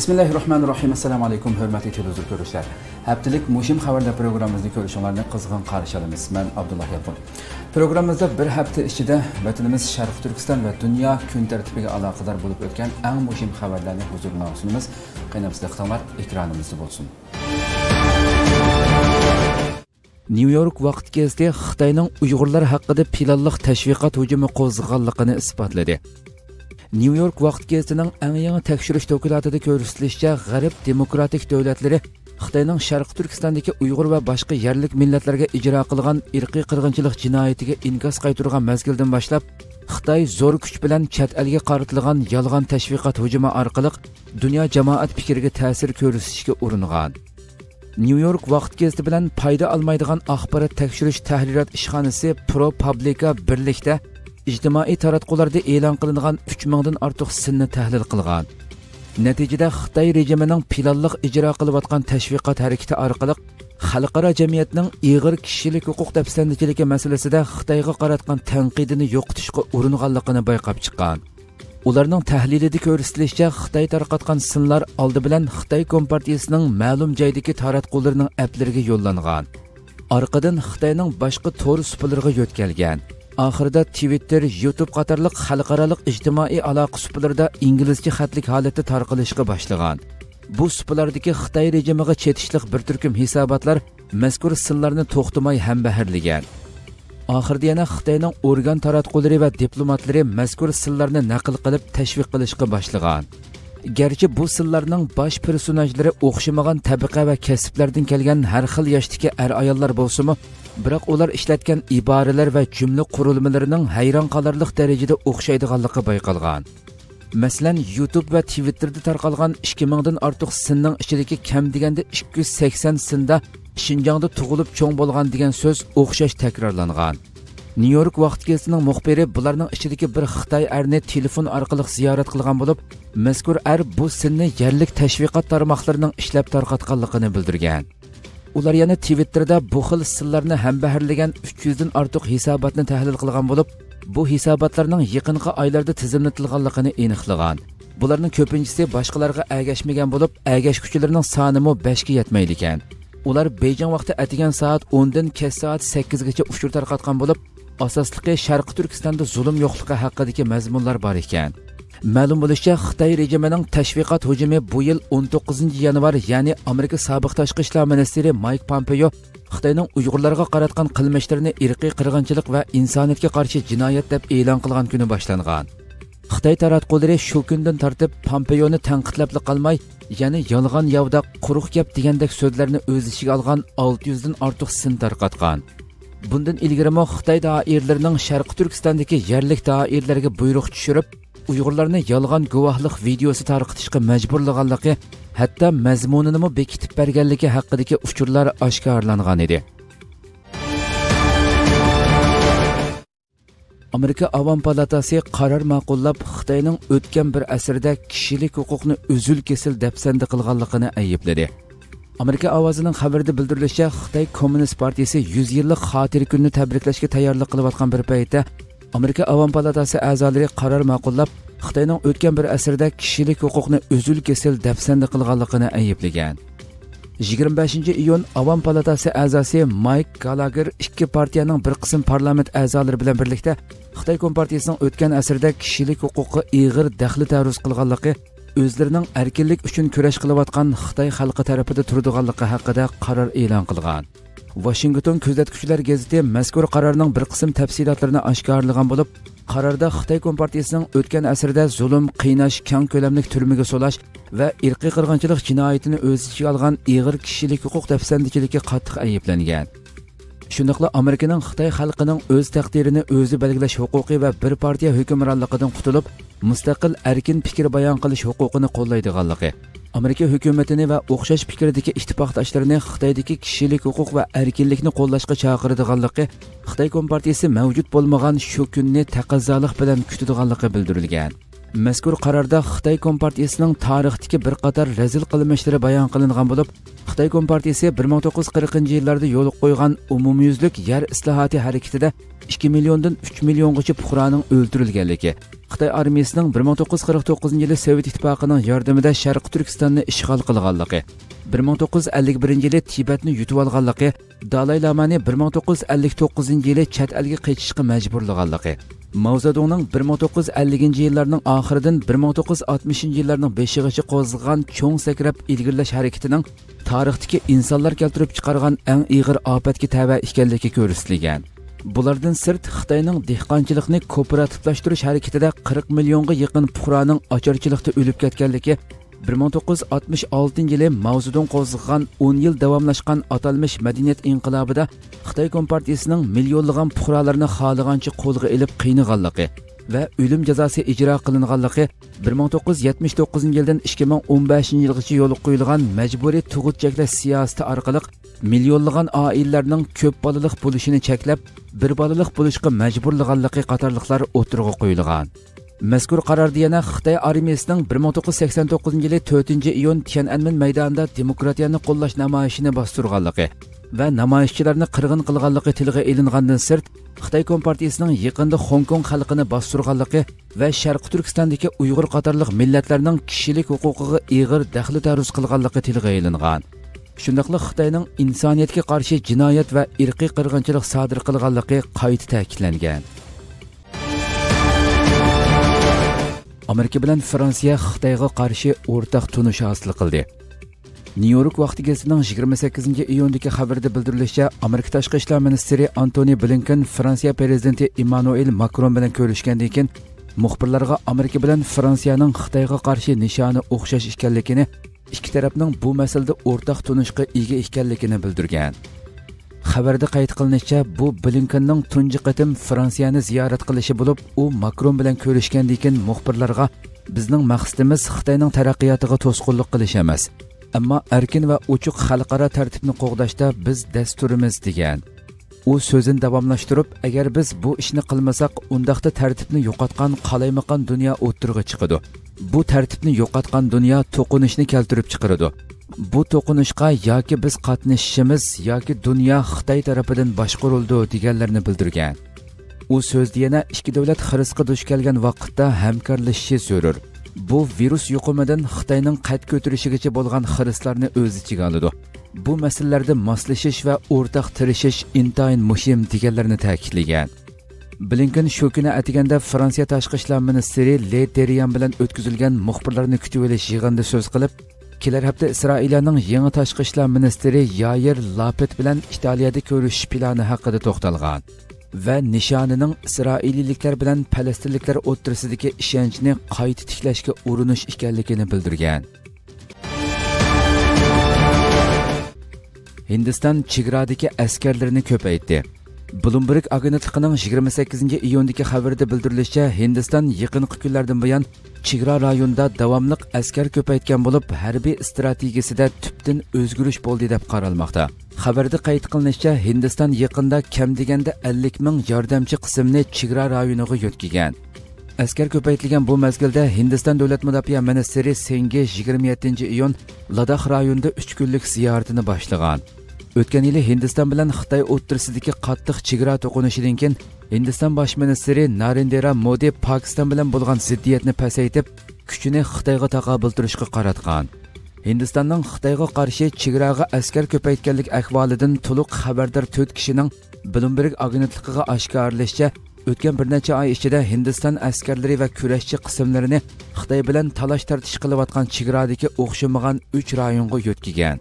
Bismillahirrahmanirrahim. Assalamu alaykum hörmətli televizor görüşlər. Həftəlik mühim xəbərlər proqramımızı görüşənlərinə qızğın qarşılayırıq. Mən Abdullah Yapon. Proqramımızda bir həftə içində vətənimiz Şərq Türkistan və dünya gün tərtibinə əlaqədar olub ötən ən mühim xəbərlərini huzuruna sunumuz. Qaynamızda xəbərlər ekranımızda olsun. New York vaqt kezdi Xitayning Uyg'urlar haqida planlıq təşviqat hücumi qo'zg'alganligini isbotladı. New York vaqt gezisinin ən yeni təkşiriş dokumentatida ko'rsatilishicha, g'arb demokratik davlatlari Xitoyning Sharq Turkistondagi Uyg'ur va boshqa yerlik millatlarga ijro qilgan irqiy qirg'inchilik jinoyatiga inkos qaytirgan mazgildan boshlab, Xitoy zo'r kuch bilan chet elga qaratilgan yolg'on tashviqot hujumi orqali dunyo jamoat fikriga ta'sir ko'rsatishga uringan. New York vaqt gezisi bilan foyda olmaydigan axborot tekshirish tahrirot ishxonasi ProPublica birlikda İctimai taratqularda e'lon qilingan 3000dan ortiq sinni tahlil qilgan. Natijada Xitoy rejimining planliq ijro qilayotgan tashviqot harakati orqali xalqaro jamiyatning ig'ir kishilik huquq dafsandichiligi masalasida Xitoyga qaratgan tanqidini yo'qotishga uringanligini bayqab chiqqan. Ularning tahlilida ko'rsatilishicha, Xitoy tarqatgan sinlar oldi bilan Xitoy kompartiyasining ma'lum joydagi taratqularining applarga yo'llangan. Orqadan Xitoyning boshqa tor suplarga yo'tkazilgan. Axirda Twitter, YouTube qatorliq xalqaroliq ijtimoiy aloqa suplarida inglizcha xatlik holatda tarqalishga boshlagan. Bu suplardagi Xitoy rejimiga chetishlik bir turkum hisobotlar mazkur sinlarni to'xtamay hambaharlagan. Axirda yana Xitoyning organ taratqulari va diplomatlari mazkur sinlarni naql qilib tashviq qilishga boshlagan. Garchi bu sinlarning bosh personajlari o'xshamagan tabiqa va kasblardan kelgan har xil yoshdagi er-ayollar bo'lsa-mu, biroq ular ishlatgan iboralar va jumla qurilmalarining hayron qolarliq darajada o'xshaydiganligi bayqalgan. Masalan, YouTube va Twitterda tarqalgan 2000 dan ortiq sinning ichidagi kam deganda 280 sinda Shinjongda tug'ilib cho'ng bo'lgan degan so'z o'xshash takrorlangan. New York vaqt gezisining muxbiri bularning ichidagi bir Xitoy erni telefon orqali ziyorat qilgan bo'lib, mazkur er bu sinni yerlik tashviqot tarmoqlarining ishlab tarqatganligini bildirgan. Ular yana Twitterda bu xil sinlarni hambaharlagan 300 dan ortiq hisobotni tahlil qilgan bo'lib, bu hisobotlarning yaqinqi oylarda tizimlatilganligini aniqlagan. Bularning ko'pinchisi boshqalarga agashmagan bo'lib, agashkuchilarning soni mo 5 ga yetmaydi ekan. Ular Beijing vaqti atigan soat 10 dan kech soat 8 gacha uchur tarqatgan bo'lib, asosligi Sharq Turkistonda zulm yo'qligi haqidagi mazmunlar bor ekan. Ma'lum bo'lishicha, Xitoy rejimining tashviqot hujumi bu yil 19 yanvar, ya'ni Amerika sobiq tashqi ishlar ministri Mike Pompeo Xitoyning Uyg'urlarga qaratgan qilmishlarini irqiy qirg'inchilik va insoniyatga qarshi jinoyat deb e'lon qilgan kuni boshlangan. Xitoy taratqulari shu kundan tartib Pompeoni tanqidlab qolmay, ya'ni yolg'on yovda quruq gap degandek so'zlarni o'z ichiga olgan 600 dan ortiq sin tarqatgan. Bundan ilgarimo Xitoy doiralarining Sharq Turkistondagi yerlik doiralarga buyruq tushirib, Uyg'urlarni yolg'on guvohlik videosi tarqatishga majburlaganligi, hatto mazmunini bekitib berganligi haqidagi uchurlar oshkorlangan edi. Amerika Avam palatasi qaror ma'qullab, Xitoyning o'tgan bir asrda kishilik huquqni uzul-kesil dafsanda qilganligini aybladi. Amerika ovozining xabarida bildirilishicha, Xitoy Kommunist partiyasi 100 yillik xotira kunini tabriklashga tayyorlik qilayotgan bir paytda Amerika Avam palatasi a'zolari qaror ma'qullab, Xitoyning o'tgan bir asrda kishilik huquqni uzul-kesil dafsanda qilganligini ayiblagan. 25 iyun Avam palatasi a'zosi Mike Gallagher ikki partiyaning bir qism parlament a'zolari bilan birlikda Xitoy kompartiyasining o'tgan asrda kishilik huquqqa ig'ir daxli ta'ruz qilganligi, o'zlarining erkinlik uchun kurash qilayotgan Xitoy xalqi tarafida turadiganligi haqida qaror e'lon qilgan. Washington kuzatuvchilar gazeti mazkur qarorning bir qism tafsilotlarini oshkorlagan bo'lib, qarorda Xitoy kompartiyasining o'tgan asrda zulm, qiynash, keng ko'lamli turmaga solash va irqiy qirg'inchilik jinoyatini o'z ichiga olgan ig'ir kishilik huquq dafsandichiligiga qattiq ayblangan. Shundaqla Amerikaning Xitoy xalqining o'z taqdirini o'zi belgilash huquqi va bir partiya hukmronligidan qutulib, mustaqil erkin fikr bayon qilish huquqini qo'llaydiganligi, Amerika hukumatini va o'xshash fikrdagi ittifoqdoshlarini Xitoydagi kishilik huquq va erkinlikni qo'llashga chaqiradiganligi, Xitoy kompartiyasi mavjud bo'lmagan shu kunni taqozolik bilan kutadiganligi bildirilgan. Mazkur qarorda Xitoy kompartiyasining tarixdagi bir qator razil qilmishlari bayon qilingan bo'lib, Xitoy kompartiyasi 1940-yillarda yo'l qo'ygan umumyuzlik yer islohoti harakatida 2 milliondan 3 milliongacha fuqaroning o'ldirilganligi, Xitay armiyasining 1949 yılı Sovet İttifaqının yordamida Sharq Turkistonni işgal qilganligi, 1951 yılı Tibetni yutib olganligi, Dalay Lamani 1959 yılı chet elga qaytishga majburlaganligi, Mao Zedongning 1950 yıllarning oxiridan 1960 yıllarning beshigacha qo'zg'algan cho'ng sakrab ilgirlash harakatining tarixdagi insonlar keltirib chiqargan eng og'ir ofatga ta'va ekanligi ko'rsatilgan. Bulardan sırt Xitayning dehqonchilikni kooperativlashtirish harakatida 40 millionga yaqin fuqaroning ocharchilikda o'lib ketganligi, 1966 yılı Mao Zedong qo'zg'agan 10 yıl davomlashgan atalmış madaniyat inqilobida Xitoy kompartiyasining millionlagan fuqarolarini xohlagancha qo'lga elib qiynalganligi ve ölüm cezası icra qilinganligi 1979 yıldan 2015 yılgacha yo'l qo'yilgan majburiy tug'ut cheklash siyosati orqali millionlagan oilalarning ko'p bolalik bo'lishini cheklab, bir bolalik bo'lishga majburlaganligi qatorliqlar o'tirg'i qo'yilgan. Mazkur qaror yana Xitoy armiyasining 1989 yılı 4 iyun Tiananmen maydonida demokratiyani qo'llash namoyishini bostirganligi ve namoyishchilarni qirg'in qilganligi tilga ilingandan sırt, Xitoy Kompartiyasining yaqinda Hong Kong xalqini bostirganligi ve Sharq Turkistondagi Uyg'ur qatorliq millatlarning kishilik huquqiga og'ir daxli taruz qilganligi tilga ilingan. Shundaqla Xitoyning insoniyatga qarshi jinoyat ve irqiy qirg'inchilik sodir qilganligi qayta ta'kidlangan. Amerika bilan Fransiya Xitoyga qarshi o'rtaq tunush hosil qildi. New York vaqti gazetasining 28-iyundagi xabarda bildirilishicha, Amerika tashqi ishlar ministri Antoni Blinken Fransiya prezidenti Emmanuel Macron bilan ko'rishgandan keyin muxbirlarga Amerika bilan Fransiyaning Xitoyga qarshi nishoni o'xshash ekanligini, ikki tarafning bu masalada o'rtaq tunishga ega ekanligini bildirgan. Xabarda qayd qilinishicha, bu Blinkenning tunji qatim Fransiyani ziyorat qilishi bo'lib, u Makron bilan ko'rishgandan keyin muxbirlarga bizning maqsadimiz Xitoyning taraqqiyotiga to'sqinlik qilish emas, ammo erkin va ochiq xalqaro tartibni qo'g'dashda biz dasturimiz degan. U so'zini davomlashtirib, agar biz bu ishni qilmasak, undaqda tartibni yo'qotgan qalaymiqon dunyo o'tirg'i chiqadi. Bu tartibni yo'qotgan dunyo to'qinishni keltirib chiqaradi. Bu to'qinishga yoki biz qatnashishimiz yoki dunyo Xitoy tarafidan boshqarildi deganlarni bildirgan. U so'zda yana ikki davlat xirisqa duch kelgan vaqtda hamkorlashishi zarur. Bu virus yuqumidan Xitoyning qad ko'tarishigacha bo'lgan xirislarni o'z ichiga oladi. Bu masalalarda moslashish va o'rtaq tirishish intayin muhim deganlarni ta'kidlagan. Blinken shu kuni atiganda Fransiya tashqi ishlar ministri Le Drian bilan o'tkazilgan muxbirlarni kutib olish yig'inida so'z qilib, kelar hafta İsrailning yangi tashqi ishlar ministri Yair Lapid bilan Italiyada ko'rish plani haqida to'xtalgan va nishonining İsrailliklar bilan Falastinliklar o'rtasidagi ishonchni qayta tiklashga urinish ekanligini bildirgan. Hindiston chegradagi askarlarini ko'paytirdi. Bloomberg agentligining 28-iyundagi xabarida bildirilishicha, Hindiston yaqinqi kunlardan buyon chegara rayonida davomli askar ko'paytgan bo'lib, harbiy strategiyasida tubdan o'zgarish bo'ldi deb qaralmoqda. Xabarda qayd qilinishicha, Hindiston yaqinda kam deganda 50 ming yordamchi qismni chegara rayoniga yotkigan. Askar ko'paytilgan bu mazgilda Hindiston davlat mudofaa ministri Singh 27-iyun Ladakh rayonida 3 kunlik ziyoratini boshlagan. O'tgan yili Hindiston bilan Xitoy o'rtasidagi qattiq chegara to'qinishidan keyin Hindiston bosh ministri Narendra Modi Pokiston bilan bo'lgan ziddiyatni pasaytirib, kuchini Xitoyga taqobil turishga qaratgan. Hindistonning Xitoyga qarshi chegaraga askar ko'paytganlik ahvolidan to'liq xabardor 4 kishining Bloomberg agentligiga oshkorlashicha, o'tgan bir necha oy ichida Hindiston askarlari va kurashchi qismlarini Xitoy bilan talash-tortish qilayotgan chegaradagi o'xshamagan 3 rayonga yo'tkigan.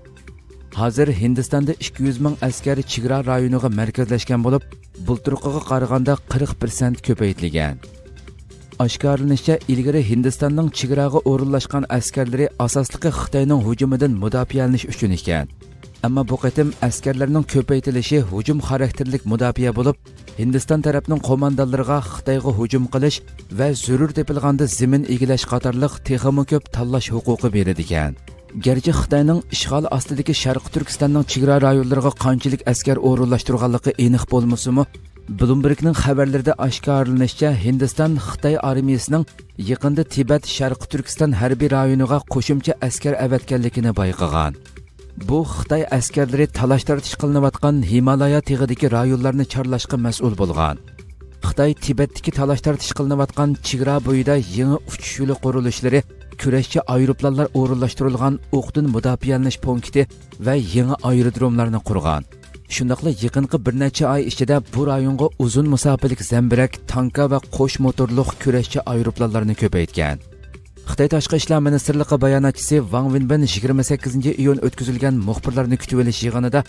Hazır Hindistonda 200 ming askari chegara rayoniga markazlashgan bo'lib, bulturqiga qaraganda 40% ko'paytirilgan. Oshkorlanishicha, ilgari Hindistonning chegaraga o'rinlashgan askarlari asosliqi Xitoyning hujumidan mudofaalish uchun ekan. Ammo bu qatim askarlarning ko'paytirilishi hujum xarakterlik mudofaa bo'lib, Hindiston tarafining qo'mondonlariga Xitoyga hujum qilish va zarur tepilganda zamin egilash qatorliq texnik ko'p tanlash huquqi beriladi ekan. Gerçi Xitoyning ishg'ol ostidagi Sharq Turkistonning chegara rayonlariga qanchalik askar o'rinlashtirganligi aniq bo'lmasa-mu, Bloomberg'ning xabarlarida oshkorlanishicha, Hindiston Xitoy armiyasining yaqinda Tibet Sharq Turkiston harbiy rayoniga qo'shimcha askar avatganligini bayqagan. Bu Xitoy askarlari talash-tortish qilinayotgan Himalaya tog'idagi rayonlarni charlashga mas'ul bo'lgan. Xitay Tibet'teki talaşlar qılınavatqan çigra boyida yeni uçuş yolu quruluşları, küreşçi ayroplanlar uğurlaştırılgan o'qdun müdafialanish punkti ve yeni aerodromlarni qurgan. Şundaqla yaqinqi bir neçe ay ichida bu rayonga uzun musofalik zambirak, tanka ve qo'sh motorluq küreşçi ayroplanlarni köpaytgan. Xitoy Tashqi ishlar ministrligi bayonotchisi Wang Wenbin 28-iyun o'tkazilgan muxbirlarni kutib olish yig'inida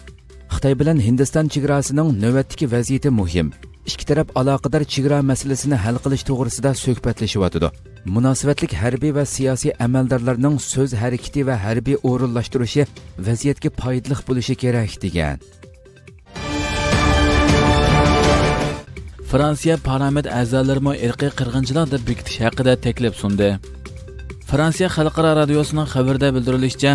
Xitoy bilan Hindiston chegarasining navbatdagi vaziyati muhim. Ikki taraf aloqador chegara masalasini hal qilish to'g'risida suhbatlashayotdi. Munosabatlik harbiy va siyosiy amaldorlarning so'z harakati va harbiy o'rinlashtirishi vaziyatga foydali bo'lishi kerak degan. Fransiya parlament a'zolari irqiy qirg'inchilik deb bekitish haqida taklif sundi. Fransiya Xalqaro radiosunun xabarda bildirilishçe,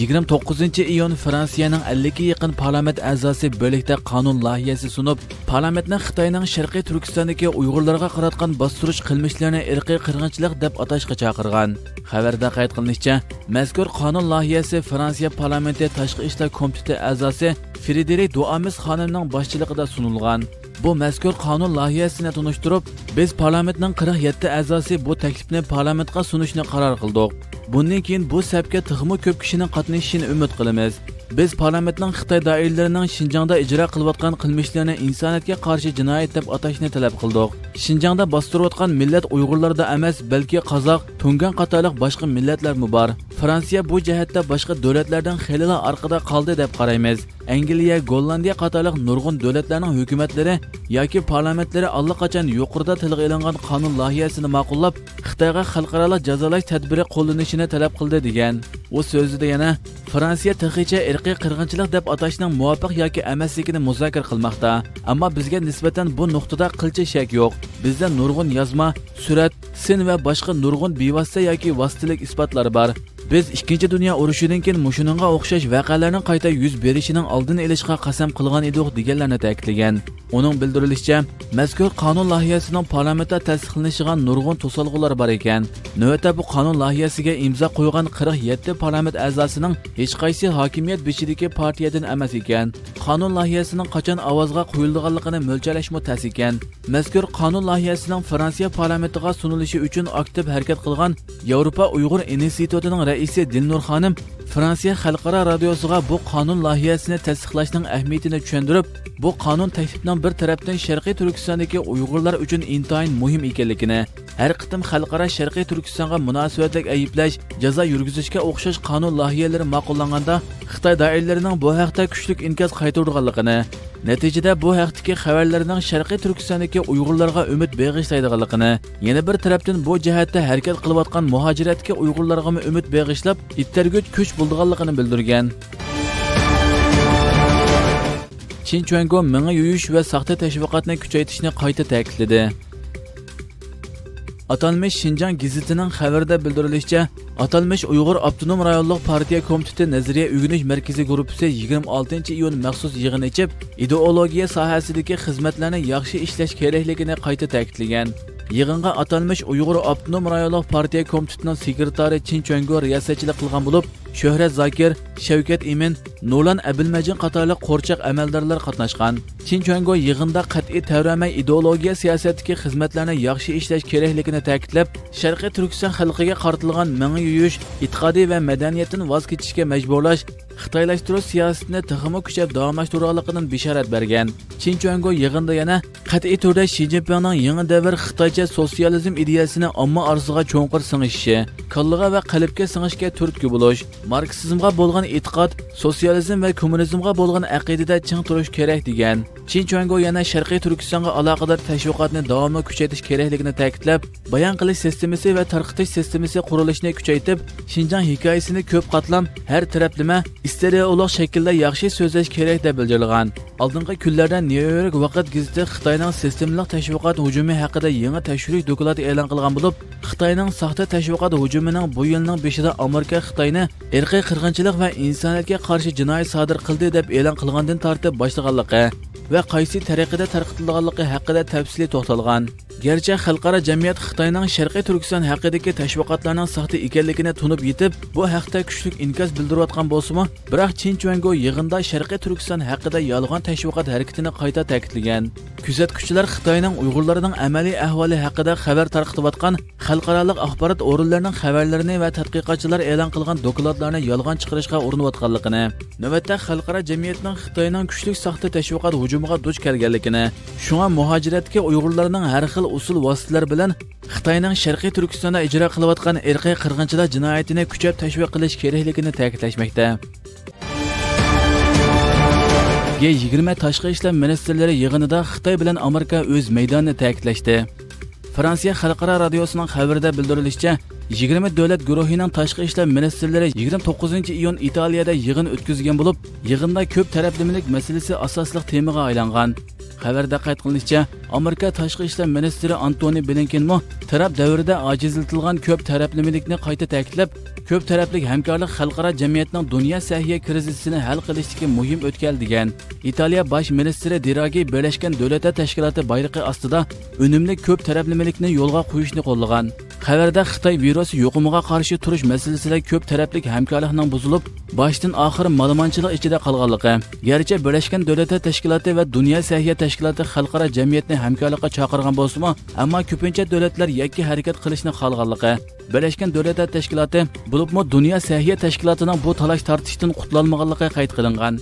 29-iyun Fransiyanın 52 yaqin parlament a'zosi birlikte kanun layihasi sunup, parlamentni Xitoyning Sharqiy Turkistondagi Uyg'urlarga qaratgan bostirish qilmishlarini irqiy qirg'inchilik deb atashga chaqirgan. Xabarda qayd qilinishicha, mazkur kanun layihasi Fransiya parlamenti Tashqi ishlar komiteti a'zosi Frédéric Douames xonimning boshchiligida sunulgan. Bu mazkur kanun layihasini tanishtirib, biz parlamentning 47 a'zosi bu taklifni parlamentga sunishni qaror qildik. Bundan keyin bu sabga tixmo ko'p kishining qatnashishini umid qilamiz. Biz parlamentning Xitoy doiralarining Shinjongda ijro qilayotgan qilmishlarini insoniyatga qarshi jinoyat deb atashni talab qildik. Shinjongda bostirayotgan millat Uyg'urlarda emas, balki qozoq, tungan qatorliq boshqa millatlar bor. Fransiya bu jihatda boshqa davlatlardan xeyli orqada qoldi deb qaraymiz. Angliya, Gollandiya qatorliq nurg'un davlatlarning hukumatlari yoki parlamentlari allaqachon yuqorida tilga olingan qonun loyihasini ma'qullab, Xitoyga xalqaro jazolash tadbiri qo'llanishini talab qildi degan. U so'zida yana Fransiya taqicha irqiy qirg'inchilik deb atashning muvofiq yoki emasligini muzokara qilmoqda, ammo bizga nisbatan bu nuqtada qilcha shak yo'q. Bizda nurg'un yozma, surat, sin va boshqa nurg'un bevosita yoki vositalik isbotlari bor. Biz 2-dunyo urushidan keyin mushuningga o'xshash voqealarning qayta yuz berishining oldini olishga qasam qilgan edik deganlarni ta'kidlagan. Uning bildirilishicha, mazkur qonun loyihasining parlamentda tasdiqlanishiga nurg'un to'solg'ular bor ekan. Navbatda bu qonun loyihasiga imzo qo'ygan 47 parlament a'zosining hech qaysi hokimiyat beshidagi partiyadan emas ekan. Qonun loyihasining qachon ovozga qo'yilganligini mo'ljallashmo tas ekan. Mazkur qonun loyihasining Fransiya parlamentiga sunilishi uchun aktiv harakat qilgan Yevropa Uyg'ur institutining raisi Dilnur xonim Fransiya Xalqaro radiosiga bu qonun loyihasini tasdiqlashning ahamiyatini tushuntirib, bu qonun taklifining bir tarafdan Sharqiy Turkistondagi Uyg'urlar uchun intayin muhim ekanligini, har qitim xalqaro Sharqiy Turkistonga munosabatlik ayiblash, jazo yurgizishga o'xshash qonun loyihalari ma'qullanganda Xitoy doiralarining bu haqda kuchli inkos qaytarganligini, natijada bu haqdagi xabarlarning Sharqiy Turkistondagi Uyg'urlarga umid bag'ishlaydiganligini, yana bir tarafdan bu jihatda harakat qilayotgan muhojiratga Uyg'urlarga umid bag'ishlab, ittargut kuch bo'lganligini bildirgan. Chin Chuango mingi yuyish va soxta tashviqotni kuchaytirishni qayta ta'kidladi. Atalmış Şinjan gazetasining xabarida bildirilishicha, Atalmış Uyg'ur Avtonom rayonluq partiya komiteti nazariya uyg'unish markazi guruhi 26-iyun maxsus yig'in ichib, ideologiya sohasidagi xizmatlarni yaxshi ishlash kerakligini qayta ta'kidlagan. Yig'inga Atalmış Uyg'ur Avtonom rayonluq partiya komitetining sekretari Chin Chuango riyosatchilik qilgan bo'lib, Şöhret Zakir, Şevket İmin, Nulan Abilmajin qatorliq qo'rchaq amaldorlar qatnashgan. Chin Chuango yig'inda qat'iy tavramay ideologiya siyosatiga xizmatlarni yaxshi ishlash kerakligini ta'kidlab, Sharqiy Turkiston xalqiga qaratilgan mingi yuyish, iqtisodiy va madaniyatdan voz kechishga majburlash, xitoylashtirish siyosatini tiximi kuchab davomlashtirganligining bishorat bergan. Chin Chuango yig'inda yana qat'iy turda Xi Jinpingning yangi davr xitoycha sotsializm ideyasini omma orzusiga cho'nqir sing'ishi, kollaga va qalbga sing'ishga turtki bo'lish, Marksizmga bo'lgan e'tiqod, sotsializm va kommunizmga bo'lgan aqidada ching turish kerak degan. Chin Chuango yana Sharqiy Turkistonga aloqador tashviqotni davomli kuchaytirish kerakligini ta'kidlab, bayon qilish tizimisi va tarqitish tizimisi qurilishini kuchaytirib, Shinjang hikoyasini ko'p qatlam, har taraflama, stereolog shaklda yaxshi so'zlash kerak deb bildirilgan. Oldingi kunlarda New York Vaqt gazetasi Xitoyning sistemlik tashviqot hujumi haqida yangi tashrih dokladi e'lon qilgan bo'lib, Xitoyning soxta tashviqot hujumining bu yilning 5-ida Amerika Xitoyni irqiy qirg'inchilik va insoniyatga qarshi jinoyat sodir qildi deb e'lon qilgandan tortib boshlaganligi va qaysi tariqada tarqatilganligi haqida tafsili to'xtalgan. Gerçi xalqaro jamiyat Xitoyning Sharqiy Turkiston haqidagi tashviqotlarining saxta ekanligini tunib yetib, bu haqda kuchli inkos bildirayotgan bo'lsa-mu, biroq Chinchuango yig'inda Sharqiy Turkiston haqida yolg'on tashviqot harakatini qayta ta'kidlagan. Kuzatuvchilar Xitoyning Uyg'urlarining amaliy ahvoli haqida xabar tarqatayotgan xalqaro axborot o'rinlarining xabarlarini va tadqiqotchilar e'lon qilgan dokladlarni yolg'on chiqarishga urinayotganligini, navbatda xalqaro jamiyatning Xitoyning kuchli saxta tashviqot hujumiga duch kelganligini, shunga muhojiratga Uyg'urlarning har xil usul vasitlar bilan Xitoyning Sharqiy Turkistonda ijro qilayotgan irqiy qirg'inchilar jinoyatini kuchab tashviq qilish kerakligini ta'kidlashmoqda. G20 tashqi ishlar ministrlari yig'inida Xitoy bilan Amerika o'z maydonini ta'kidlashdi. Fransiya xalqaro radiosining xabarida bildirilishicha, 20 davlat guruhining tashqi ishlar ministrlari 29-iyun Italiyada yig'in o'tkazgan bo'lib, yig'inda ko'p taraflilik masalasi asosli temaga aylangan. Xabarda qayd qilinishicha, Amerika tashqi ishlar ministri Antoni Blinken taraf davrida ajizlatilgan ko'p taraflilikni qayta ta'kidlab, ko'p taraflik hamkorlik xalqaro jamiyatning dunyo sahiya krizisini hal qilishdagi muhim o'tkal degan. Italiya bosh ministri Draghi Birlashgan Davlatlar Tashkiloti bayrog'i ostida unumli ko'p taraflilikni yo'lga qo'yishni qo'llagan. Xabarda Xitoy virusi yuqumiga qarshi turish masalasida ko'p taraflik hamkorlikning buzilib, boshdan oxir ma'lumotchilik ichida qolganligi. Garchi Birlashgan Davlatlar Tashkiloti va dunyo sahiya tashkiloti xalqaro jamiyatni hamkorlikka chaqirgan bo'lsa-mu, ammo ko'pincha davlatlar yakka harakat qilishni xohlaganligi. Birlashgan Davlatlar Tashkiloti bo'libmi dunyo sahiya tashkilotining bu talash tortishdan qutulolmaganligi qayd qilingan.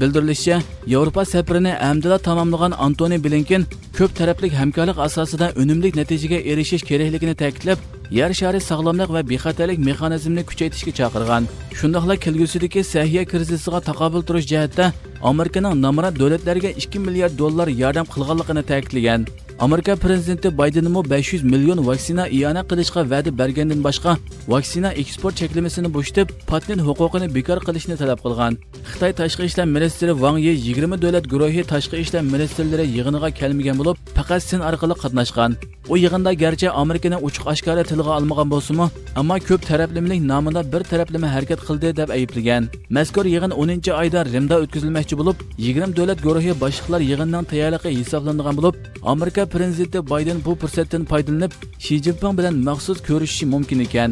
Bildirilishicha, Yevropa safarini amdila tamomlagan Antoni Blinken ko'p taraflik hamkorlik asosida unumli natijaga erishish kerakligini ta'kidlab, yer shari sog'lomlik va bexatarlik mexanizmini kuchaytirishga chaqirgan. Shundaqla kelgusidagi sahiya krizisiga taqobil turish jihatida Amerikaning nomrad davlatlarga 2 milliard dollar yordam qilganligini ta'kidlagan. Amerika prezidenti Biden 500 million vaksina iyana qilishga va'da bergandan boshqa vaksina eksport cheklamasini bo'shatib, patent huquqini bekor qilishni talab qilgan. Xitoy tashqi ishlar ministri Wang Yi 20 davlat guruhi tashqi ishlar ministrlari yig'iniga kelmagan bo'lib, faqat sen orqali qatnashgan. U yig'inda garchi Amerikaning uchiq oshkora tilga olmagan bo'lsa-mu, ammo ko'p taraflilik nomida bir taraflama harakat qildi deb ayiblagan. Mazkur yig'in 10-oyda Rimda o'tkazilmoqchi bo'lib, 20 davlat guruhi boshliqlar yig'inining tayyorligi hisoblangan bo'lib, Amerika prezidenti Biden bu fursatdan foydalanib, Xi Jinping bilan maxsus ko'rishishi mumkin ekan.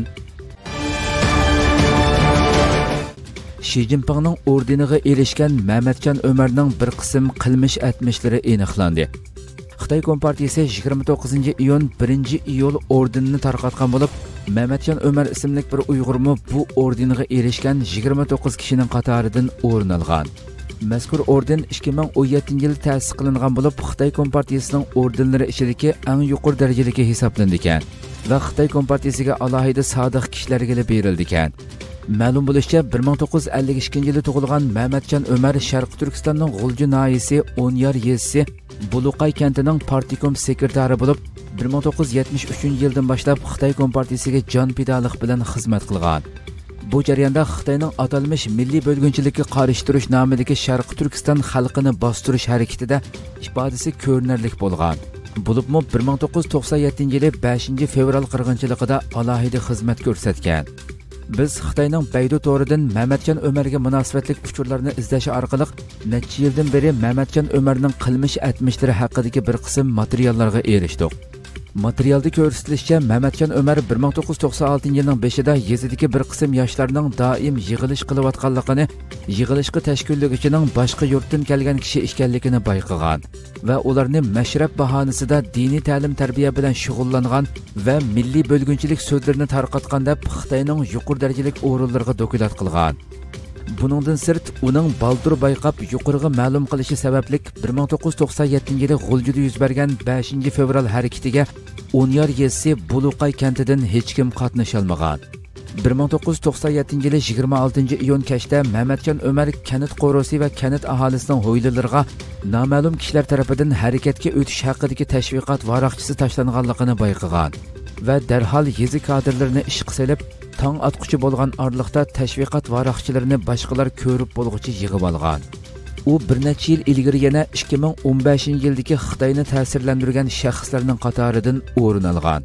Xi Jinpingning ordeniga erishgan Mamatjon O'marning bir qism qilmish atmishlari aniqlandi. Xitoy Kompartiyasi 29-iyun 1-iyul ordenini tarqatgan bo'lib, Mamatjon O'mar ismli bir Uyg'urmi bu ordeniga erishgan 29 kishining qatoridan o'rin olgan. Mazkur orden 2017-yil ta'sis qilingan bo'lib, Xitoy Kompartiyasining ordenlari ichidagi eng yuqori darajadagi hisoblanadi ekan va Xitoy Kompartiyasiga alohida sodiq kishilarga berildi ekan. Ma'lum bo'lishicha, 1952-yilda tug'ilgan Mamatjon O'mar Sharqiy Turkistonning G'ulji noyasi O'nyar yezisi Buluqay kentining Partikom sekretari bo'lib, 1973-yildan boshlab Xitoy Kompartiyasiga jon fidoliq bilan xizmat qilgan. Bu jarayonda Xitoyning atalmish milliy bo'lgunchilikka qarshi turish nomidagi Sharqiy Turkiston xalqini bostirish harakatida ifodasi ko'rinarli bo'lgan. Bulubmi 1997-yili 5-fevral qirg'inchiligida alohida xizmat ko'rsatgan. Biz Xitoyning Baydu to'ridan Mamatjon O'marga munosabatlik uchurlarni izlash orqali necha yildan beri Mamatjon O'marning qilmish atmishlari haqidagi bir qism materiallarga erishdik. Materialda ko'rsatilishicha, Mamatjon O'mar 1996-yilning 5-ida yezidagi bir qism yoshlarning doim yig'ilish qilayotganligini, yig'ilishga tashkillovchining boshqa yurtdan kelgan kishi ekanligini payqagan va ularni mashrab bahonasida diniy ta'lim tarbiya bilan shug'ullangan va milliy bo'lgunchilik so'zlarini tarqatgan deb Xitoyning yuqori darajali o'rinlarga do'kilat qilgan. Buningdan sirt, uning baldur bayqab yuqoriga ma'lum qilishi sababli 1997-yilda G'uljida yuz bergan 5-fevral harakatiga O'nyar yezisi Buluqay kentidan hech kim qatnasha olmagan. 1997-yili 26-iyun kechda Mamatjon O'mar kanit qo'rosi va kanit aholisining ho'ylilariga noma'lum kishilar tomonidan harakatga o'tish haqidagi tashviqot varaqchisi tashlanganligini payqagan va darhol yezi kadrlarini ishga solib, tong atquchi bo'lgan orliqda tashviqot varaqchilarini boshqalar ko'rib bo'lguchi yig'ib olgan. U bir necha yil ilgari yana 2015-yildagi Xitoyni ta'sirlantirgan shaxslarning qatoridan o'rin olgan.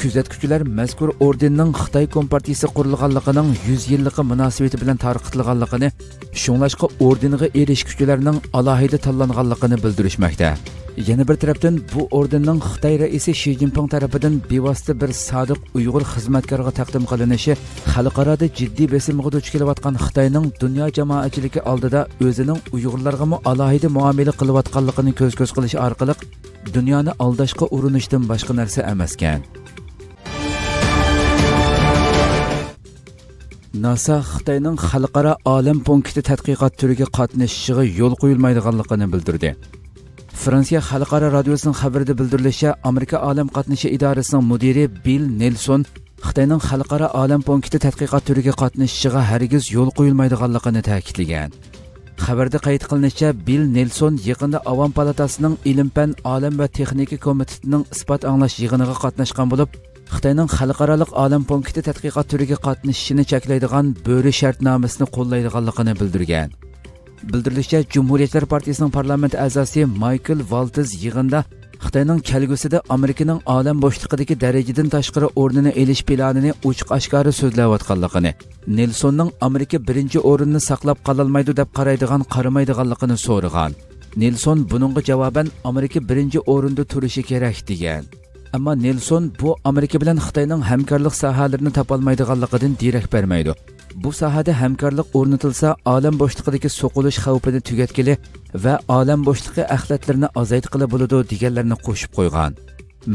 Күзәткүчеләр мәзкур орденның Хытай компартиясе курылганлыгының 100 еллыгы мөнәсәбәте белән таркытылганлыгын, шуңлашкы орденга эрешкүчеләрнең алаһида талланганлыгын белдиришмәктә. Яңа бер тарафтан бу орденның Хытай рәисе Ши Цзиньпин тарафыдан бевасита бер садык уйгыр хезмәткәргә тәкъдим кылынышы, халыкарада җитди бесимгә дуч килеп аткан Хытайның дөнья җәмәгатьчелеге алдыда өзенең уйгырларга алаһида муамиле кылып атканлыгын көз-көз кылыш аркылы дөньяны алдашка урынышдан башка нәрсә эмас икән. NASA Xitoyning xalqaro olim punkti tadqiqot turiga qatnashishiga yo'l qo'yilmaydiganligini bildirdi. Fransiya xalqaro radiosining xabarida bildirilishicha, Amerika olim qatnashi idorasining mudiri Bill Nelson Xitoyning xalqaro olim punkti tadqiqot turiga qatnashishiga hargiz yo'l qo'yilmaydiganligini ta'kidlagan. Xabarda qayd qilinishicha, Bill Nelson yaqinda Avam palatasining Ilm-fan olim va texnika komitetining isbot anglash yig'iniga qatnashgan bo'lib, Xitoyning xalqaroliq olim punkti tadqiqot turiga qatnashishini cheklaydigan bo'ri shartnomasini qo'llaydiganligini bildirgan. Bildirilishicha, Jumhuriyatlar partiyasining parlament a'zosi Michael Waltz yig'inda Xitoyning kelgusida Amerikaning olam bo'shliqidagi darajadan tashqari o'rnini elish planini ochiq-oshkora so'zlayotganligini, Nelsonning Amerika 1-o'rinni saqlab qololmaydi deb qaraydigan qaramaydiganligini so'ragan. Nelson buningga javoban Amerika 1-o'rinda turishi kerak degan. Ama Nelson bu Amerika bilan Xitoyning hamkorlik sahalarini topolmaydiganligidan darak bermaydi. Bu sahada hamkorlik o'rnatilsa, olam bo'shliqidagi so'qilish xavfini tugatgili va olam bo'shliqi axlatlarini ozod qilib bo'ladi deganlarni qo'shib qo'ygan.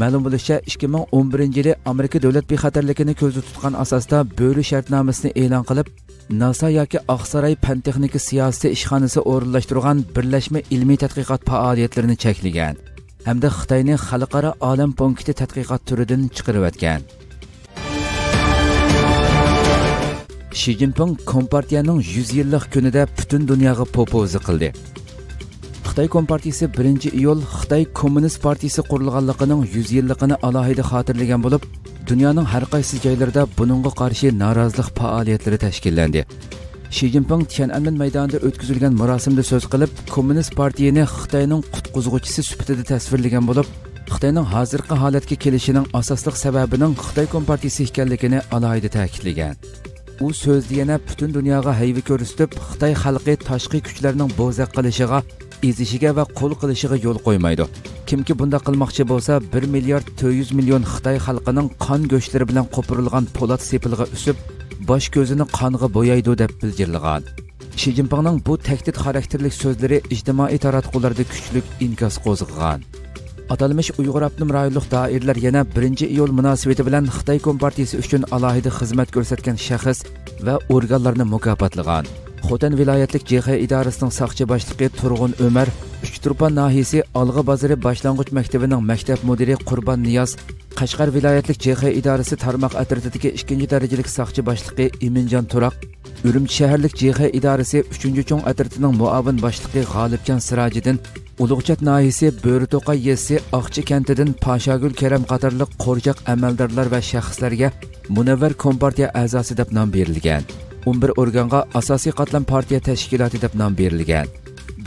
Ma'lum bo'lishicha, 2011-yili Amerika davlat bexatarligini ko'zda tutgan asosda bo'ri shartnomasini e'lon qilib, NASA yoki Oqsaroy fan-texnika siyosiy ishxonasi o'rinlashtirgan birlashma ilmiy tadqiqot faoliyatlarini cheklagan. Hem de Xitayning xalqaro olim punkti tadqiqot turidan chiqarib o'tgan. Shi Jinping Kompartiyaning 100 yillik kunida butun dunyoga propoza qildi. Xitoy Kompartiyasi 1-iyul Xitoy Kommunist Partiyasi qurilganligining 100 yilligini alohida xotirlagan bo'lib, dunyoning har qaysi joylarida buningga qarshi norozilik faoliyatlari tashkillandi. Shi Jinping Tiananmen meydanında ötküzülgen murasimda söz qilib, Kommunist partiyani Xitoyning qutquzg'uchisi sifatida tasvirlagan bo'lib, Xitoyning hozirgi holatga kelishining asosliq sababining Xitoy Kompartiyasi ekanligini alohida ta'kidlagan. U so'zni yana butun dunyoga hayvi ko'rsatib, Xitoy xalqi tashqi kuchlarning bo'zaq qilishiga, ezishiga va qo'l qilishiga yo'l qo'ymaydi. Kimki bunda qilmoqchi bo'lsa, 1,4 milliard Xitoy xalqining qon go'shtlari bilan qo'pirilgan po'lat sepilg'a usib baş gözünü qanğa boyaydı deb bildirilgan. Shi Jinpingning bu tehdit xarakterlik sözleri ijtimoiy taratqularda kuchlik inkas qo'zg'agan. Atalmış Uyg'ur Avtonom rayonlik doiralar yana 1-iyul munosabati bilan Xitoy Kompartiyasi uchun alohida xizmat ko'rsatgan shaxs va organlarni mukofotlagan. Xotan viloyatlik JX idorasining soqchi boshlig'i Turg'un Umar, Uchturpan nahiyasi Alg'a bozori boshlang'ich maktabining maktab mudiri Qurbon Niyoz, Qashqar viloyatlik JX idorasi tarmoq atrofidagi 2-chi darajalik soqchi boshlig'i Iminjon Turaq, Urumchi shaharlik JX idorasi 3-chi cho'ng atrofining muavin boshlig'i G'olibjon Sirojiddin, Ulug'chat nahiyasi Bo'rito'qa yesi Oqchi kantidan Pashagul Karam qatorliq qo'rjaq amaldorlar va shaxslarga Munavvar Kompartiya a'zosi deb nom berilgan. 11 organga asosiy qatlam partiya tashkiloti deb nom berilgan.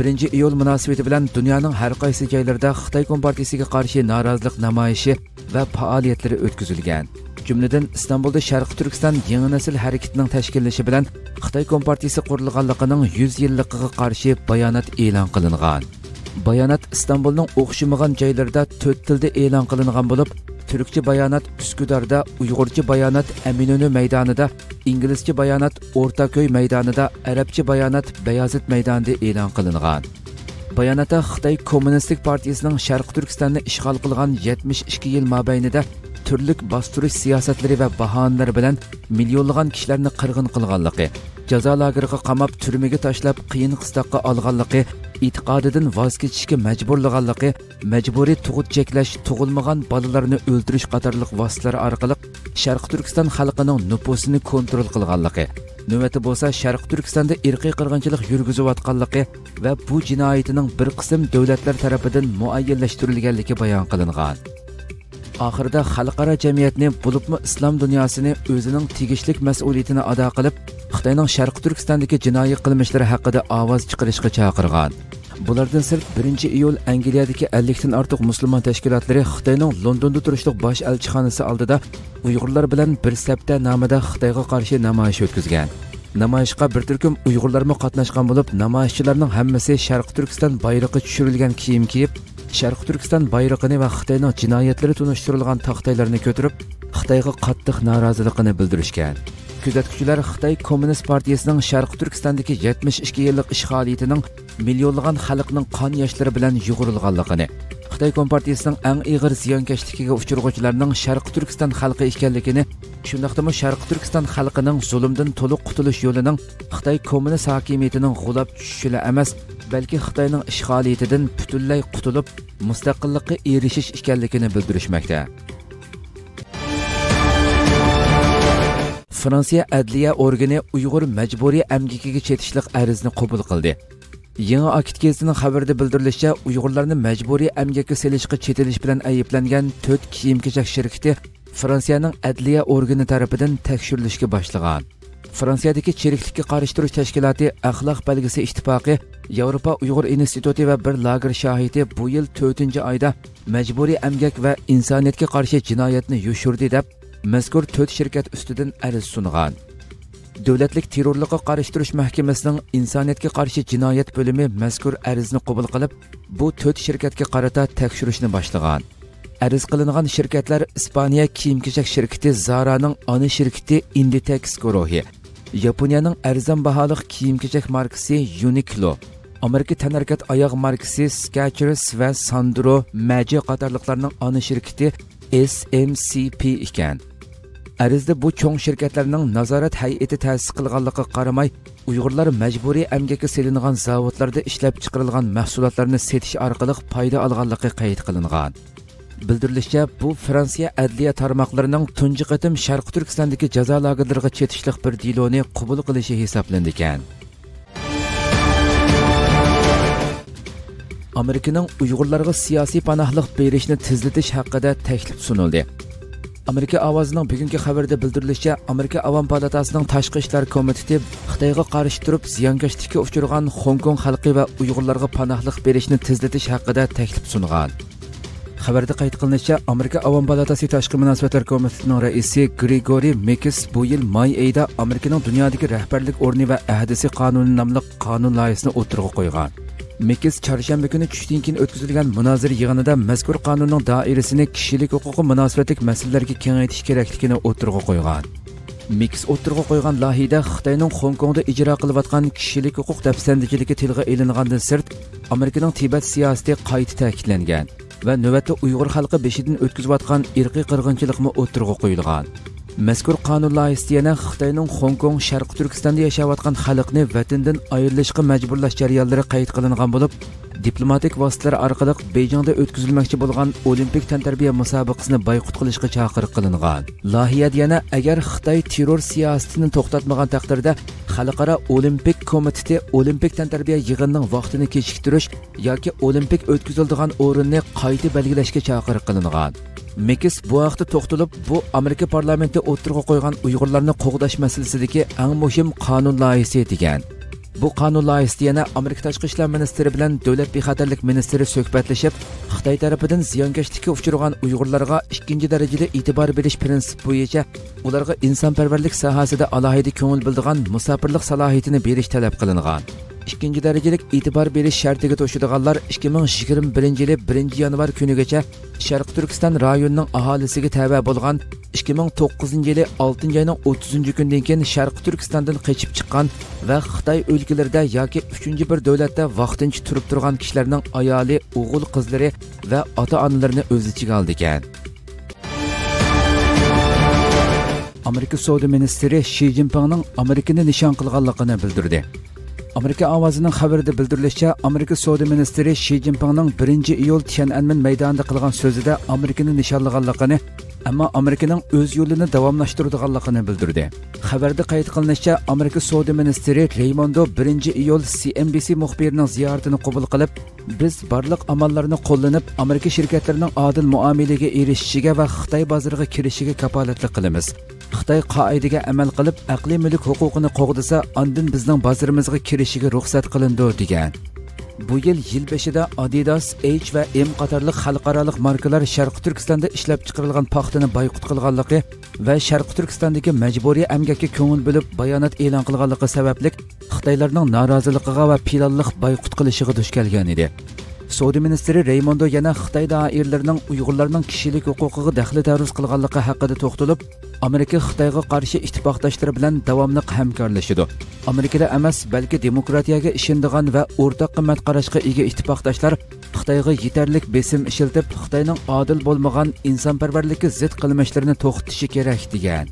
1-iyul munosabati bilan dunyoning har qaysi joylarida Xitoy Kompartiyasiga qarshi norozilik namoyishi va faoliyatlari o'tkazilgan. Jumladan Istanbulda Sharq Turkiston yangi nasl harakatining tashkillashi bilan Xitoy Kompartiyasi qurilganligining 100 yilligiga qarshi bayonot e'lon qilingan. Bayonot Istanbulning o'xshamagan joylarida 4 tilda e'lon qilingan bo'lib, Türkçe bayanat Üsküdar'da, Uygurca bayanat Eminönü meydanında, İngilizce bayanat Ortaköy meydanında, Arapça bayanat Beyazıt meydanında e'lon qilingan. Bayanata Xitoy Kommunistlik Partiyasining Sharq Turkistonni ishg'ol qilgan 72 yil mobaynida turlik bostirish siyosatlari va bahonalar bilan millionlagan kishilarni qirg'in qilganligi, jazo lageriga qamab turmaga tashlab qiyin qistoqqa olganligi, e'tiqodidan voz kechishga majburlaganligi, majburiy tug'ut cheklash, tug'ilmagan bolalarni o'ldirish qatorliq vositalar orqali Sharq Turkiston xalqining nufusini kontrol qilganligi, navbati bo'lsa Sharq Turkistonda irqiy qirg'inchilik yurgizayotganligi va bu jinoyatining bir qism davlatlar tomonidan muayyanlashtirilganligi bayon qilingan. Oxirida xalqaro jamiyatni, bo'libmi islom dunyosini o'zining tegishli mas'uliyatini ado qilib, Xitoyning Sharq Turkistondagi jinoiy qilmishlari haqida ovoz chiqarishga chaqirgan. Bunlardan sırf 1-iyul Angliyadagi 50dan ortiq musulmon tashkilotlari Xitoyning Londonda turishliq bosh elchixonasi oldida Uyg'urlar bilan bir sapta nomida Xitoyga qarshi namoyish o'tkazgan. Namoyishga bir turkum Uyg'urlar ham qatnashgan bo'lib, namoyishchilarning hammasi Sharq Turkiston bayrog'i tushirilgan kiyim kiyib, Sharq Turkiston bayrog'ini va Xitoyning jinoyatlari tunishtirilgan taxtaylarni ko'tarib, Xitoyga qattiq noroziligini bildirishgan. Күзәткүчеләр Хытай Коммунист партиясының Шәрқ Түркістандагы 72 еллык ишгалиятының миллионлыгын халыкның кан яшлары белән югырылганлыгын, Хытай Компартиясының иң игыр зыянкәшлегенә учыргычларның Шәрқ Түркістан халкы икәнлегенә, шундыктымы Шәрқ Түркістан халкының зулымдан толык кутылыш юлының Хытай Коммунист хакимиятенең гулап төшүле эмас, бәлки Хытайның ишгалиятыдан бүтүнләй кутылып, мустакыллыкка эришиш икәнлегенә белдиришмәктә. Fransiya adliya organi Uyg'ur majburiy amgikiga chetishliq arizni qabul qildi. Yangi Akit gezitining xabarida bildirilishicha, Uyg'urlarni majburiy amgakka selishga chetilish bilan ayblangan 4 kiyim-kechak shirkati Fransiyaning adliya organi tomonidan tekshirilishga boshlangan. Fransiyadagi cheriklikka qarshi turish tashkiloti Axloq belgisi ittifoqi, Yevropa Uyg'ur instituti va bir lager shohidi bu yil 4-oyda majburiy amgak va insoniyatga qarshi jinoyatni yushirdi deb mazkur 4 şirket üstüden ariz sunğan. Devletlik terörlükka qarşı turuş mahkemesinin insoniyatga qarşı cinayet bölümü mazkur arizni qabul qilib, bu 4 şirketga qarata tekshirishni boshlagan. Ariz qilingan şirketler İspaniya kiyim-kechak şirketi Zara'nın ana şirketi Inditex guruhi, Yaponiyaning arzon baholiq kiyim-kechak markasi Uniqlo, Amerika tanarkat ayaq markasi Skechers va Sandro Maje qatorliqlarning ana şirketi SMCP iken. Arizda bu çoğun şirketlerinin nazaret hayeti tesis qilganligiga qaramay, Uyg'urlar majburiy amgakka selingan zavodlarda ishlab chiqarilgan mahsulotlarni setish orqali payda olganligi qayd qilingan. Bildirilishicha, bu Fransiya adliya tarmoqlarining tunji qatim Sharq Turkistondagi jazo lagerlariga chetishliq bir diloni qabul qilishi hisoblandi ekan. Amerikaning Uyg'urlarga siyasi panohlik berishni tezlatish haqida taklif sunuldi. Amerika ovozining bugungi xabarida bildirilishicha, Amerika Avam palatasining Tashqi ishlar komiteti Xitoyga qarshi turib ziyonkashlikka uchragan Hong Kong xalqi va Uyg'urlarga panohlik berishni tezlatish haqida taklif sungan. Xabarda qayd qilinishicha, Amerika Avam palatasi Tashqi munosabatlar komitetining raisi Grigori Mikis bu yil may oyida Amerikaning dunyodagi rahbarlik o'rni va ahdisi qonuni nomli qonun loyihasini o'tirg'a qo'ygan. Mikis çarşamba günü tushdan keyin o'tkazilgan munozara yig'inida mazkur qonunning doirasini kishilik huquqi munosabatlik masalalarga kengaytirish kerakligini o'tirg'a qo'ygan. Mikis o'tirg'a qo'ygan lohiyada Xitoyning Hong Kongda ijro qilayotgan kishilik huquq dafsandachiligi tilga ilingandan sirt, Amerikaning Tibet siyosati qayta ta'kidlangan va navbatda Uyg'ur xalqi beshidan o'tkazayotgan irqiy qirg'inchilikni o'tirg'a qo'yilgan. Mazkur qonun loyihasi yana Xitoyning Hong Kong, Sharq Turkistonda yashayotgan xalqni vatandan ayrilishga majburlash jarayonlari qayd qilingan bo'lib, diplomatik vositalar orqali Beyjingda o'tkazilmoqchi bo'lgan Olimpiya tantarbiya musobaqasini boyqut qilishga chaqiriq qilingan. Loyihada yana agar Xitoy terror siyosatini to'xtatmagan taqdirda Xalqaro Olimpiya komiteti Olimpiya tantarbiya yig'inining vaqtini kechiktirish yoki Olimpiya o'tkaziladigan o'rinni qayta belgilashga chaqiriq qilingan. Mikis bu vaqtda to'xtalib, bu Amerika parlamenti o'tirg'a qo'ygan Uyg'urlarni qo'g'dash masalasidagi eng muhim qonun loyihasi degan. Bu qonun loyihasi yana Amerika Tashqi ishlar ministri bilan Davlat bexatarlik ministri suhbatlashib, Xitoy tarafidan ziyonkashlikka uchragan Uyg'urlarga 2-darajali e'tibor berish prinsipi bo'yicha ularga insonparvarlik sohasida alohida ko'ngil bildirgan musofirlik salohiyatini berish talab qilingan. 2-darajalik e'tibor berish shartiga to'shilganlar 2021 yili 1-yanvar kunigacha Sharq Turkiston rayonining aholisiga ta'ba bo'lgan, 2009 yili 6-oyning 30-kundan keyin Sharq Turkistondan qochib chiqqan va Xitoy o'lkalarida yoki 3-chi bir davlatda vaqtincha turib turgan kishilarning ayoli, o'g'il, qizlari va ota-onalarini o'z ichiga oldi ekan. Amerika Savdo ministri Shi Jinpingning Amerikani nishon qilganligini bildirdi. Amerika ovozining xabarida bildirilishicha, Amerika savdo ministri Shi Jinpingning 1-iyul Tiananmen maydonida qilgan so'zida Amerikani nishonlaganligini, ammo Amerikaning o'z yo'lini davomlashtiradiganligini bildirdi. Xabarda qayd qilinishicha, Amerika savdo ministri Raimondo 1-iyul CNBC muxbirining ziyoratini qabul qilib, biz barliq amallarni qo'llanib, Amerika shirkatlarining adil muomalaga erishishiga va Xitoy bozoriga kirishiga kafolatlik qilamiz. Xitoy qoidaga amal qilib, aqliy mulk huquqini qo'g'dasa, ondan bizning bozorimizga kirishiga ruxsat qilindi degan. Bu yıl yılbaşıda Adidas, H ve M qatarlıq xalqaralıq markalar Şərqi Türkistanda işləb çıxırılğan paxtını bayqut qılğanlığı və Şərqi Türkistandakı məcburi əmgəkə köngül bölüb bayanat elan qılğanlığı səbəblik Xitaylarning narazılığına və planlıq bayqut qılışığı düş gəlgan idi. Saudi ministri Raimondo yana Xitay dairlerining Uyg'urlarning kishilik huquqiga daxli ta'ruz qilganligi haqida to'xtalib, Amerika Xitoyga qarshi ittifoqdoshlari bilan davomli hamkorlashadi. Amerikada emas, balki demokratiyaga ishonadigan va o'rtaq qimmat qarashga ega ittifoqdoshlar Xitoyga yetarlik besim ishiltib, Xitoyning adil bo'lmagan insonparvarlikka zid qilmishlarini to'xtatishi kerak degan.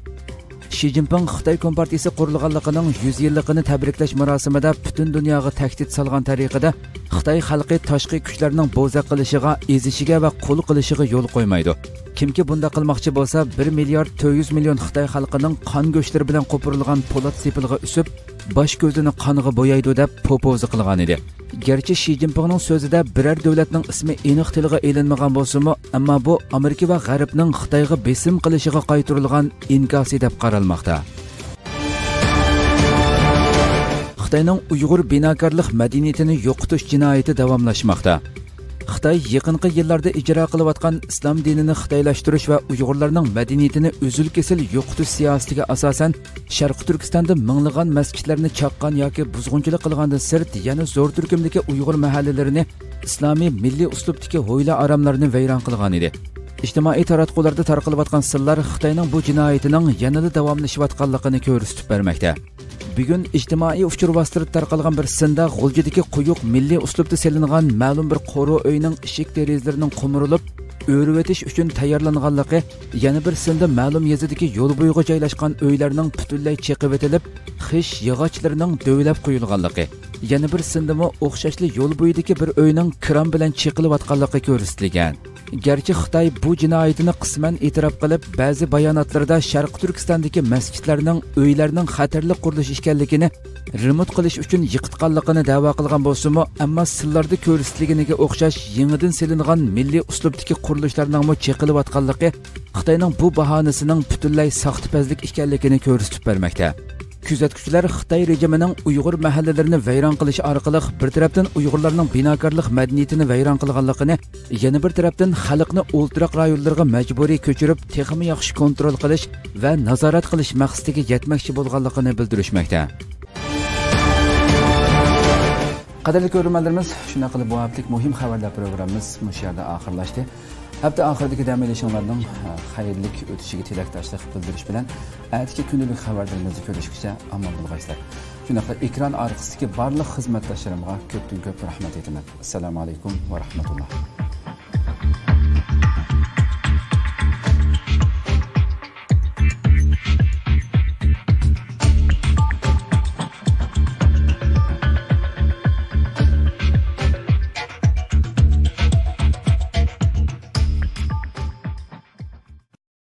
Xi Jinping Xitoy Kompartiyasi qurilganligining 100 yilligini tabriklash marosimida butun dunyoga tahdid solgan tariqada Xitoy xalqi tashqi kuchlarning bo'za qilishiga, ezishiga va qul qilishiga yo'l qo'ymaydi. Kimki bunda qilmoqchi bo'lsa, 1 milliard 200 million Xitoy xalqining qon go'shtlari bilan qo'pirilgan po'lat sepilg'i usib, bosh ko'zini qonga bo'yaydi deb popozi qilgan edi. Gerçi Xi Jinpingning so'zida birer davlatning ismi aniq tilga elinmagan bo'lsa-mu, ammo bu Amerika va G'arbning Xitoyga besim qilishiga qaytarilgan inkosi deb qaralmoqda. Xitoyning Uyg'ur binokarlik madaniyatini yo'qotish jinoyati davomlashmoqda. Xitoy yaqinqi yillarda ijro qilayotgan islom dinini xitoylashtirish va Uyg'urlarning madaniyatini uzil-kesil yo'qotish siyosatiga asosan Sharq Turkistonda minglab masjidlarni chaqqan yoki buzg'unchilik qilgandan sirt yana zo'r turkumdagi Uyg'ur mahallalarini islomiy milliy uslubdagi hoyla aramlarni vayron qilgan edi. Ijtimoiy taratqularda tarqalayotgan sirlar Xitoyning bu jinoyatining yanada davomlashayotganligini ko'rsatib bermoqda. Bugun ijtimoiy uchur vositasida tarqalgan bir sinda G'uljidagi quyuq milliy uslubda selingan ma'lum bir qo'ro uyning eshik derazalarining qumurilib o'rib o'tish uchun tayyorlanganligi, yana bir sinda ma'lum yezidagi yo'l bo'yiga joylashgan uylarning butunlay cheqib etilib, xish yog'ochlarining dovlab qo'yilganligi, yana bir sinda o'xshashli yo'l bo'yidagi bir uyning kiram bilan cheqilib atganligi ko'rsatilgan. Gerçi Xitoy bu jinoyatini qisman e'tirof qilib, ba'zi bayonotlarda Sharq Turkistondagi masjidlarning, uylarning xatarli qurilish ekanligini remont qilish uchun yiqitganligini da'vo qilgan bo'lsa-mu, ammo sillarda ko'rsatilganiga o'xshash yangidan selingan milliy uslubdagi qurilishlarning cheqilib atganligi Xitoyning bu bahonasining butunlay saxtapazlik ekanligini ko'rsatib bermoqda. Kuzatuvchilar Xitoy rejimining Uyg'ur mahallalarini vayron qilish orqali bir tarafdan Uyg'urlarning binokarlik madaniyatini vayron qilganligini, yana bir tarafdan xalqni o'ltiroq rayonlarga majburiy ko'chirib, texnik yaxshi kontrol qilish va nazorat qilish maqsadiga yetmoqchi bo'lganligini bildirishmoqda. Qadrli ko'rmanlarimiz, shuna qilib bu haftalik muhim xabarlar programmamiz mush yerda oxirlashdi. Hafta oxiridagi dam olishinglarning xayrli o'tishiga tilakdoshlik bildirish bilan ertaki kunlik xabarlarimizni ko'rishguncha omon bo'linglar. Shunaqa ekran orqasidagi barcha xizmatdoshlarimga ko'pdan ko'p rahmat aytaman. Assalomu alaykum va rahmatulloh.